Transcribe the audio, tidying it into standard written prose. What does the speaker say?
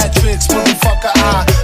theatrics, motherfucker, I